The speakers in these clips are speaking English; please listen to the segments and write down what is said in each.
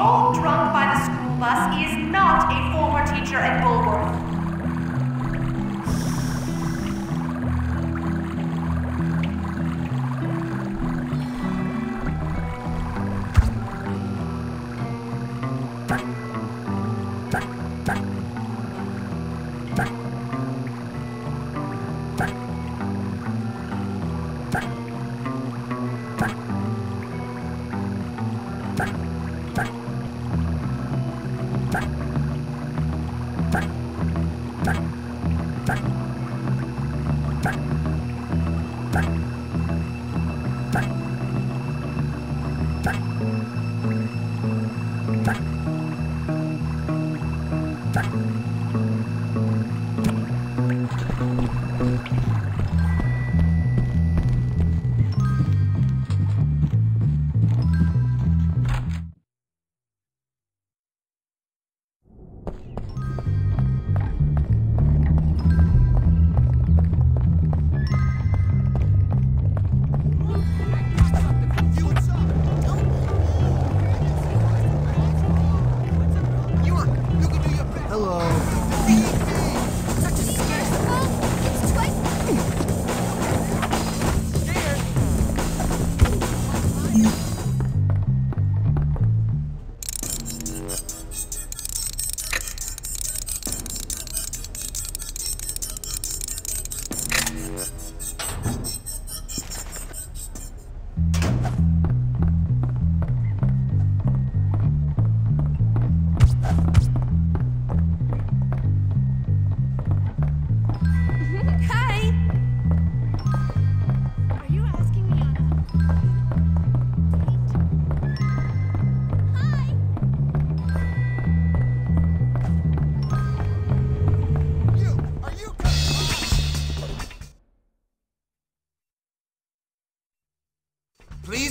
all drunk by the school bus is not a former teacher at Bulworth.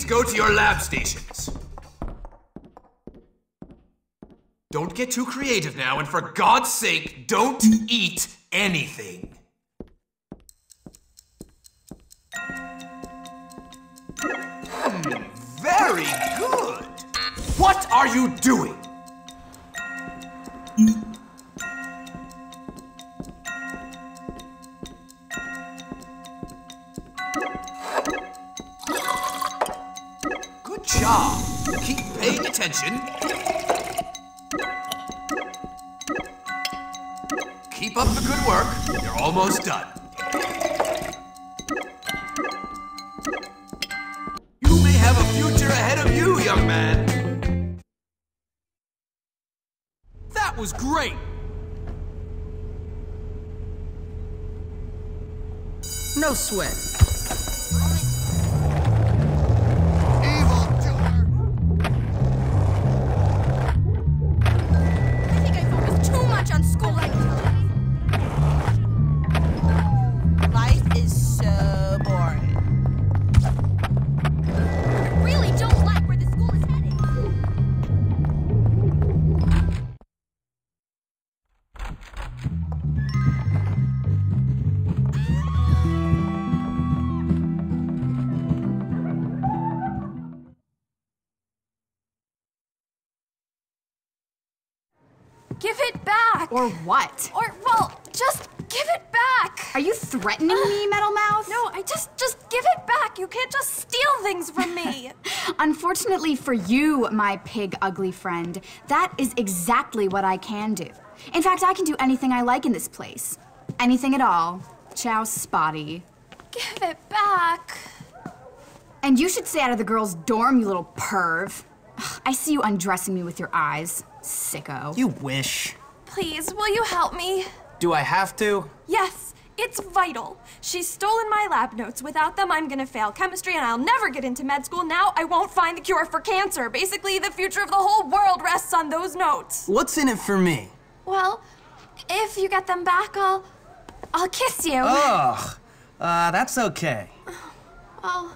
Go to your lab stations. Don't get too creative now, and for God's sake, don't eat anything. Very good. What are you doing? Keep up the good work. You're almost done. You may have a future ahead of you, young man. That was great. No sweat. Or what? Or, well, just give it back! Are you threatening me, Metal Mouth? No, I just give it back! You can't just steal things from me! Unfortunately for you, my pig ugly friend, that is exactly what I can do. In fact, I can do anything I like in this place. Anything at all. Ciao, Spotty. Give it back. And you should stay out of the girls' dorm, you little perv. I see you undressing me with your eyes, sicko. You wish. Please, will you help me? Do I have to? Yes, it's vital. She's stolen my lab notes. Without them, I'm gonna fail chemistry and I'll never get into med school. Now I won't find the cure for cancer. Basically, the future of the whole world rests on those notes. What's in it for me? Well, if you get them back, I'll kiss you. Ugh, that's okay. Well,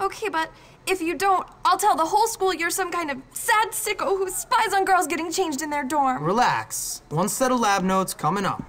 okay, but if you don't, I'll tell the whole school you're some kind of sad sicko who spies on girls getting changed in their dorm. Relax. One set of lab notes coming up.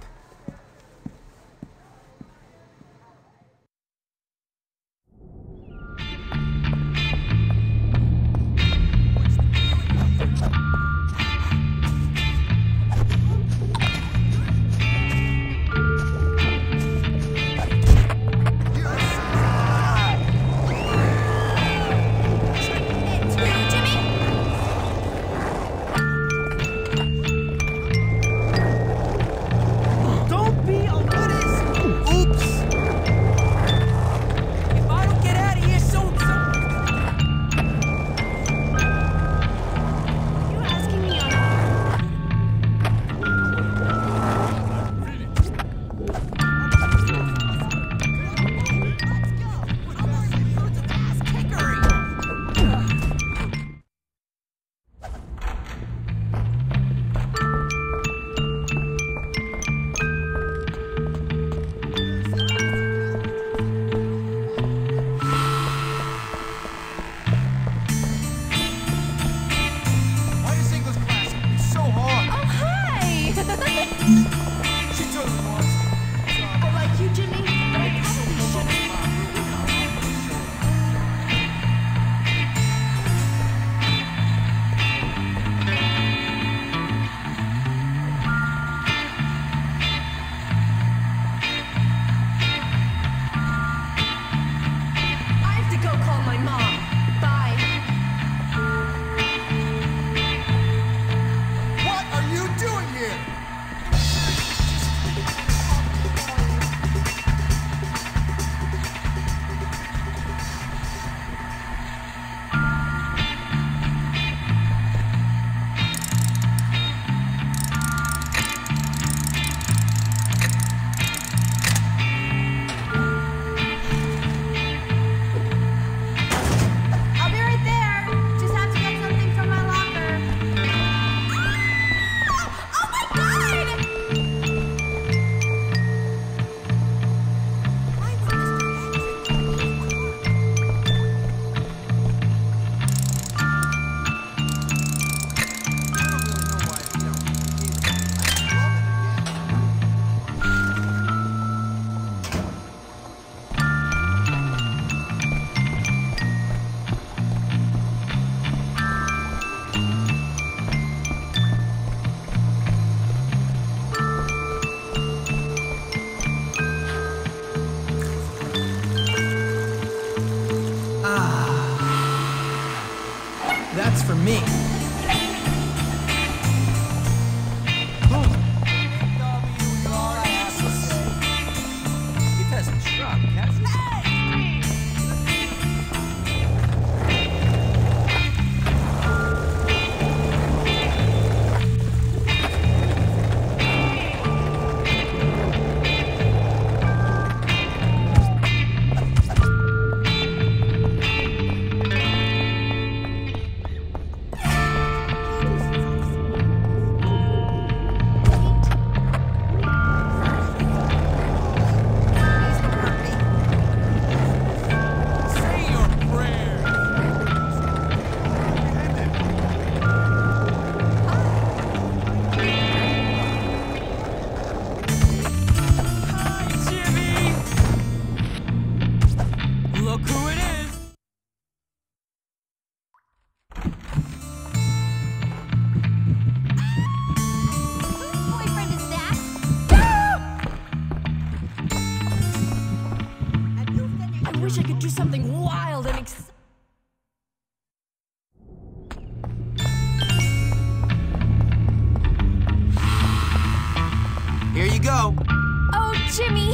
That's for me. I wish I could do something wild and exciting. Here you go. Oh, Jimmy,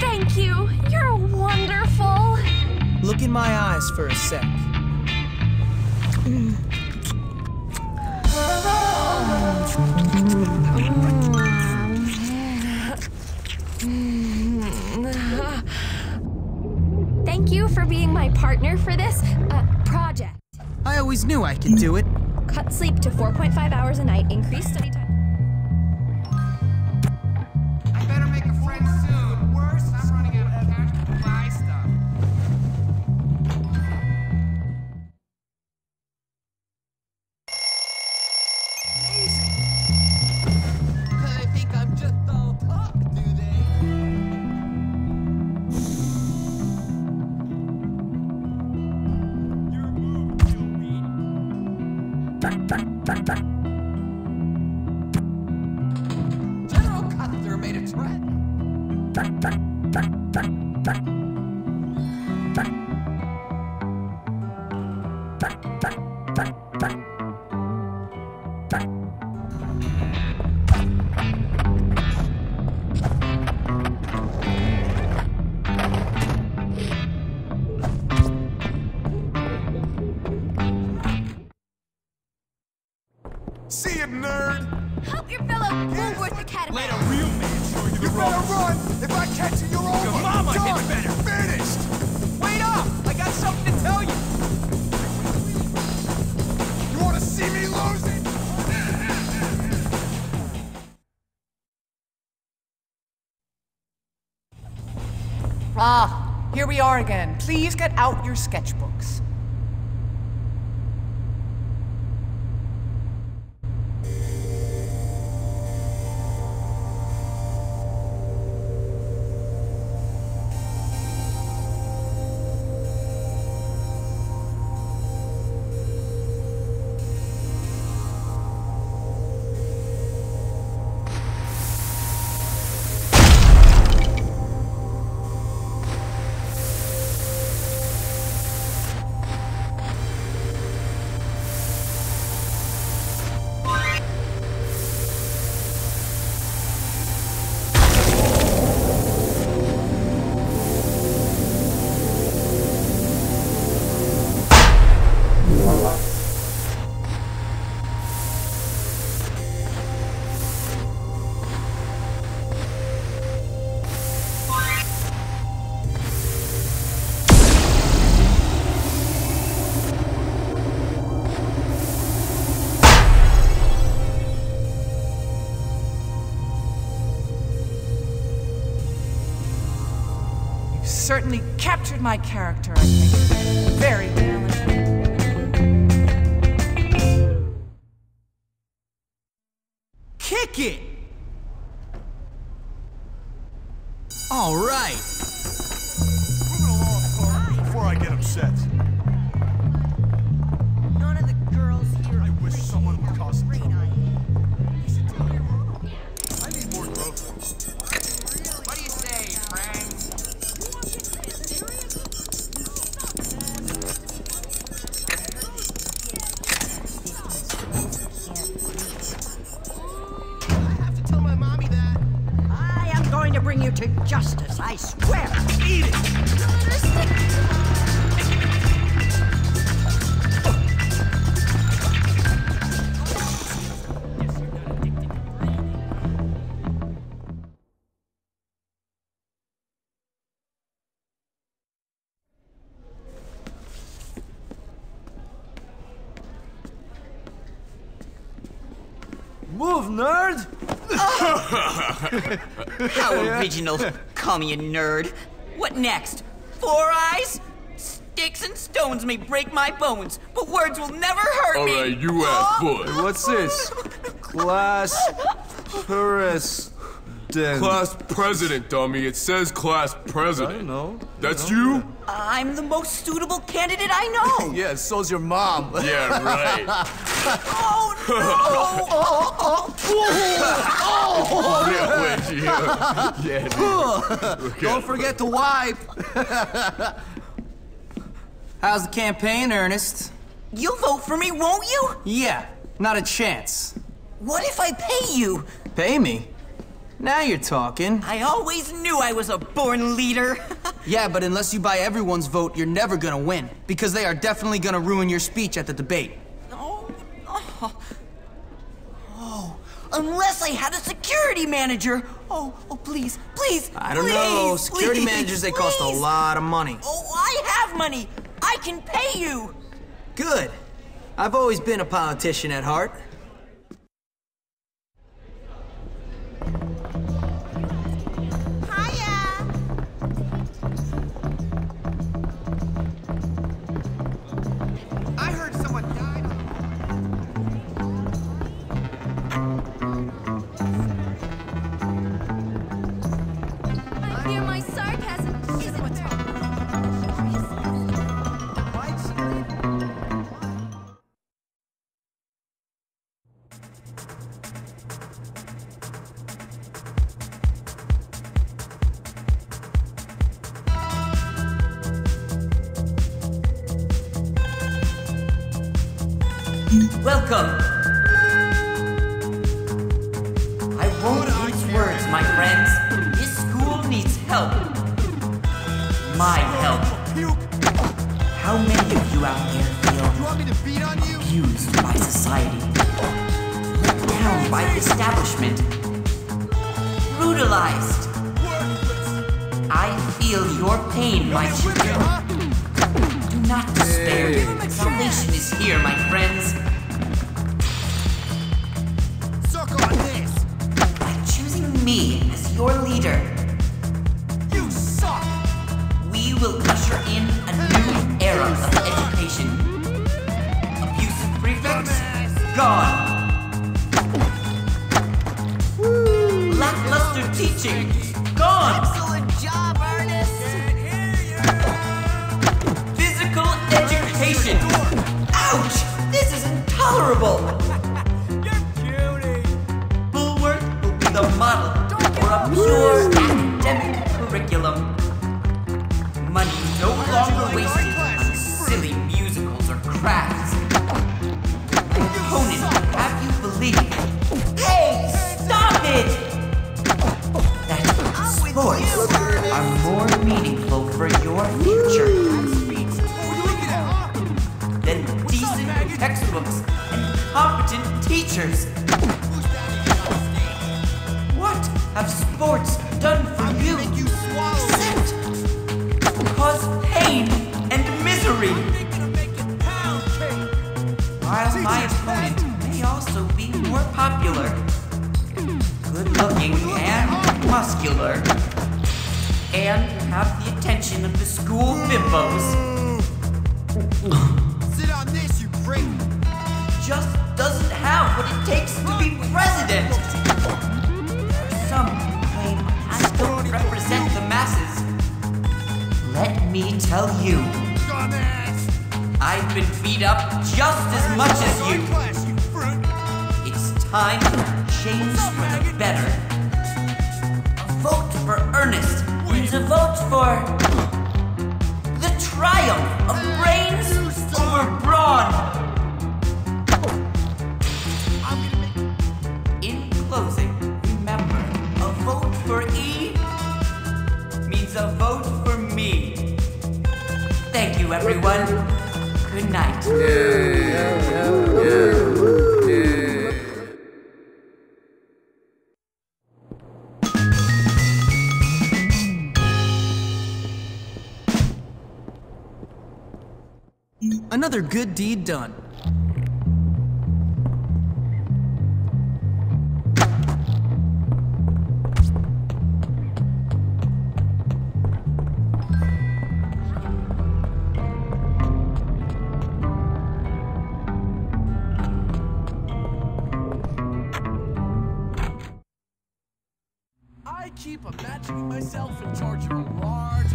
thank you. You're wonderful. Look in my eyes for a sec. Thank you for being my partner for this project. I always knew I could do it. Cut sleep to 4.5 hours a night, increase study time. I better make a friend soon. Worse, I'm running out of cash to buy stuff. Amazing. I think I'm just all talk, do they? General Custer made a threat. See it, nerd! Help your fellow Woolworth Academy! Let a real man show you the ropes! You better run! If I catch you, you're over! Your mama gets better! Finished! Wait up! I got something to tell you! You wanna see me lose it? Ah, here we are again. Please get out your sketchbooks. Certainly captured my character, I think. Very talented. Kick it! All right. Moving along, Clark, before I get upset. None of the girls here. I wish someone would cause a trouble. You should tell your mom. I need more growth. What do you say, friend? bring you to justice, I swear! Eat it! Move, nerd! How original. Call me a nerd. What next? Four eyes? Sticks and stones may break my bones, but words will never hurt me. All right, you ass boy. What's this? Class president. Class president, dummy. It says class president. I know. That's you? Yeah. I'm the most suitable candidate I know. Yeah, so's your mom. Yeah, right. Oh, no! Oh, yeah, dude. Don't forget to wipe. How's the campaign, Ernest? You'll vote for me, won't you? Yeah, not a chance. What if I pay you? Pay me? Now you're talking. I always knew I was a born leader. Yeah, but unless you buy everyone's vote, you're never gonna win. Because they are definitely gonna ruin your speech at the debate. Oh, unless I had a security manager. Oh, please, please, I don't know. Security managers, they cost a lot of money. Oh, I have money. I can pay you. Good. I've always been a politician at heart. Welcome. I won't use words, my friends. This school needs help. My help. How many of you out there feel abused by society? Let down by the establishment? Brutalized? I feel your pain, my children. Do not despair. Salvation is here, my friends. Me as your leader. You suck! We will usher in a new era of education. Abusive prefects, gone! Woo. Lackluster teaching, gone! Excellent job, Ernest! Physical education! Ouch! This is intolerable! The model for a pure academic curriculum. Money no longer wasted on silly musicals or crafts. Opponent, have you believed? Hey, stop it! That sports are more meaningful for your future than decent textbooks and competent teachers. Have sports done for you, except cause pain and misery? While my opponent may also be more popular, good-looking and muscular, and have the attention of the school bimbos. Sit on this, you prick! Just doesn't have what it takes to be president. Some claim I don't represent the masses. Let me tell you, I've been beat up just as much as you. It's time to change for the better. A vote for Ernest means a vote for the triumph of brains over brawn. In closing, vote for E everyone. Good night. Another good deed done. I keep imagining myself in charge of a large...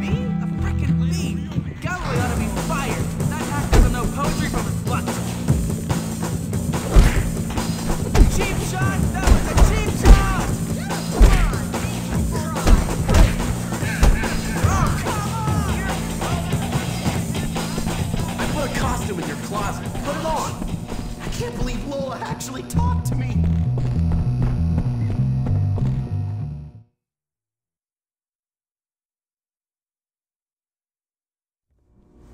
Me? A frickin' me! Galloway ought to be fired! That hack doesn't know poetry from his butt! Cheap shot! That was a cheap shot! Oh, come on! I put a costume in your closet. Put it on! I can't believe Lola actually talked to me!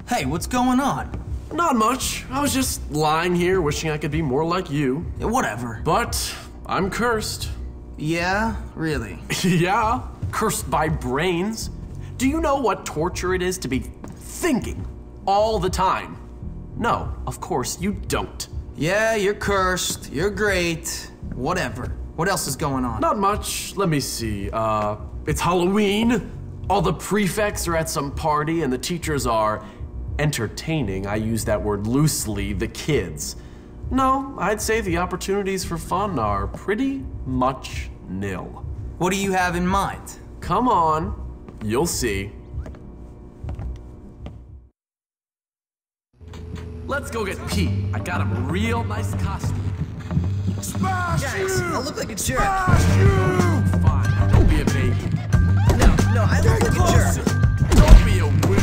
Hey, what's going on? Not much. I was just lying here wishing I could be more like you. Yeah, whatever. But I'm cursed. Yeah? Really? Yeah. Cursed by brains. Do you know what torture it is to be thinking all the time? No, of course you don't. Yeah, you're cursed. You're great. Whatever. What else is going on? Not much. Let me see. It's Halloween. All the prefects are at some party and the teachers are... entertaining, I use that word loosely, the kids. No, I'd say the opportunities for fun are pretty much nil. What do you have in mind? Come on, you'll see. Let's go get Pete. I got him a real nice costume. Smash you! Guys, I look like a jerk. Smash you! Fine, don't be a baby. No, I look like a jerk. Don't be a woman.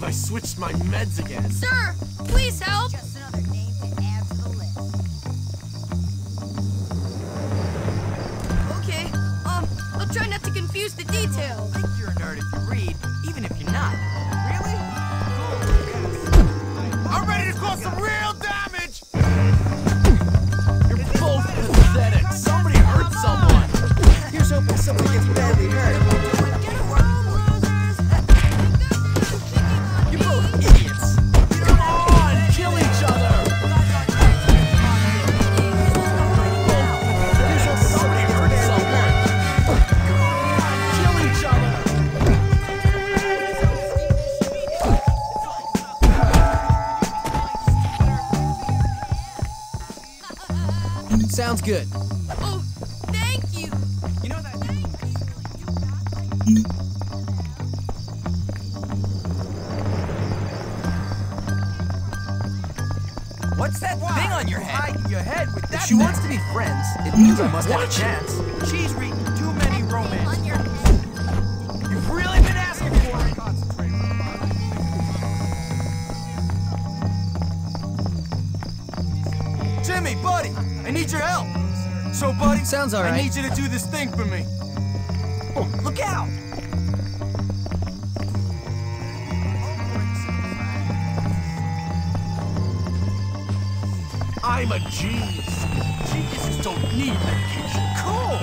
I switched my meds again. Sir, please help! Just another name to add to the list. Okay, I'll try not to confuse the details. I think you're a nerd if you read, even if you're not. Really? I'm ready to cause some real damage! You're both pathetic. Somebody hurt someone. Here's hoping someone gets badly hurt. Sounds good. Oh, thank you. You know that. What's that thing on your head? Your head with that. If she wants to be friends, it means I must have a chance. She's reading too many romances. You've really been asking for it. Concentrate on the bottom. Jimmy, buddy. I need your help! So, buddy, sounds all right. I need you to do this thing for me. Oh, look out! I'm a genius. Geniuses don't need medication. Cool!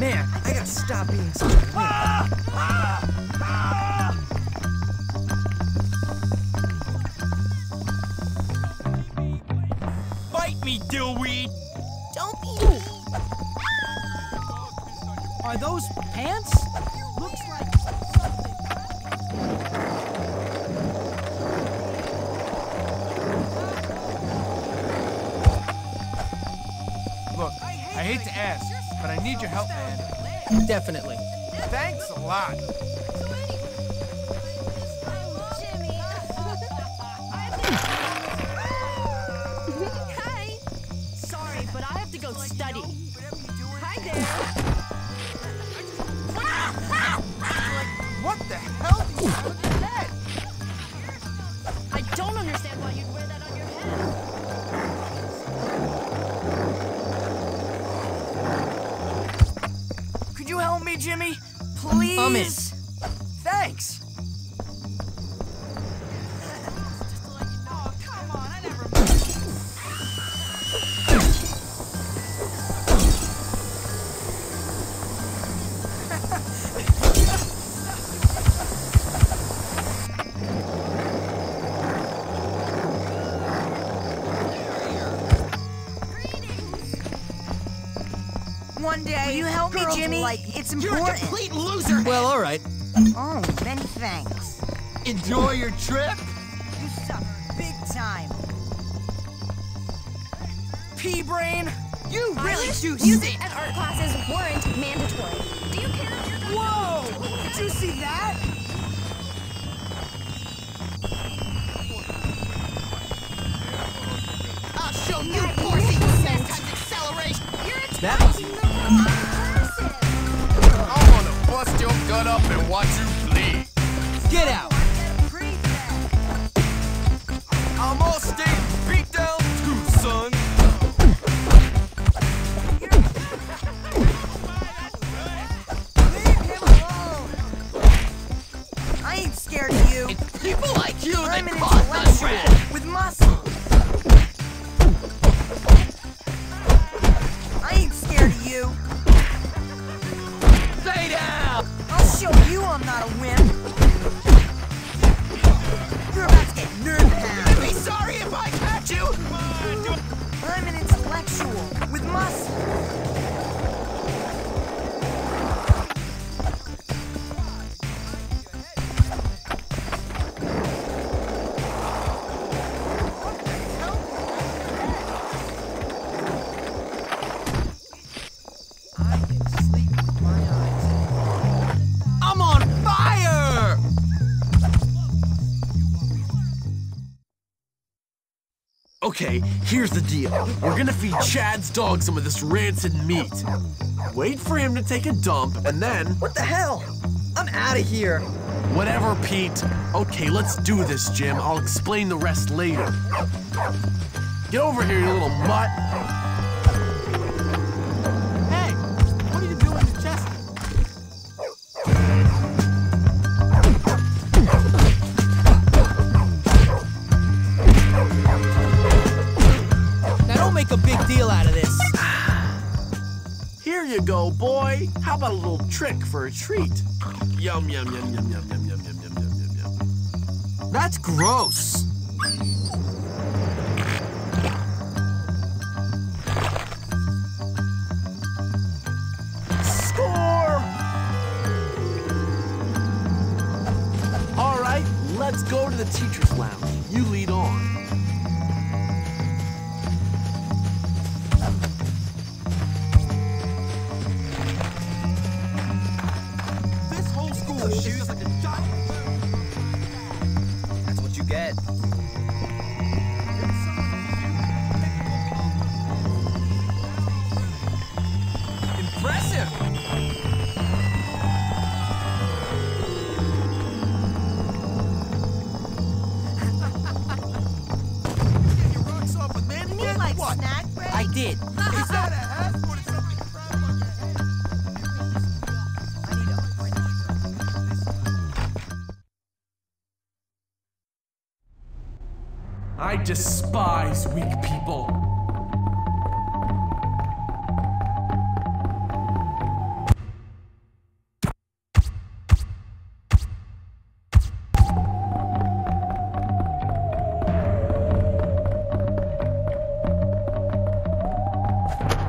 Man, I gotta stop being such a dick. Bite me, dillweed! Don't be mean. Are those pants? Looks like something. Look, I hate to ask, but I need your help, man. Definitely. Thanks a lot. Jimmy? Please? I'm in. Thanks. Jimmy, it's important. You're a complete loser. Well, all right. Oh, many thanks. Enjoy your trip. You suck big time. P-Brain, you really do. Music and art classes weren't mandatory. Do you care if you're Whoa! Did you see that? I'll show you Porsche times acceleration. That was. Bust your gun up and watch you bleed. Get out! I'm all state beat down too, son. Leave him alone. I ain't scared of you. It's people like you that cause us with muscle. I ain't scared of you. I'll show you I'm not a wimp. You're about to get nerve-bound. I'd be sorry if I catch you! I'm an intellectual with muscle. Okay, here's the deal. We're gonna feed Chad's dog some of this rancid meat. Wait for him to take a dump, and then... What the hell? I'm out of here. Whatever, Pete. Okay, let's do this, Jim. I'll explain the rest later. Get over here, you little mutt. Hey, what are you doing to Chester? A big deal out of this. Here you go, boy. How about a little trick for a treat? Yum, yum, yum, yum, yum, yum, yum, yum, yum, yum, yum. That's gross. Score! All right, let's go to the teacher's lounge. You lead on. I despise weak people.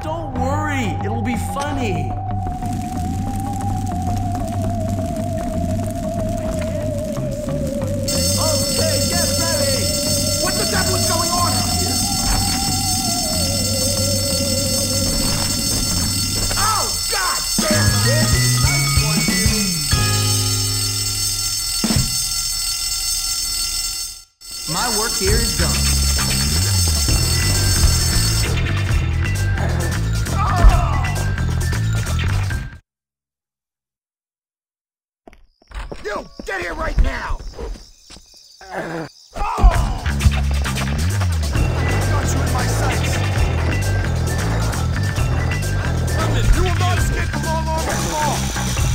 Don't worry, it'll be funny. Here is done. Oh! You, get here right now! Oh! I got you in my sights! Come in, you will not escape the long arm of the law!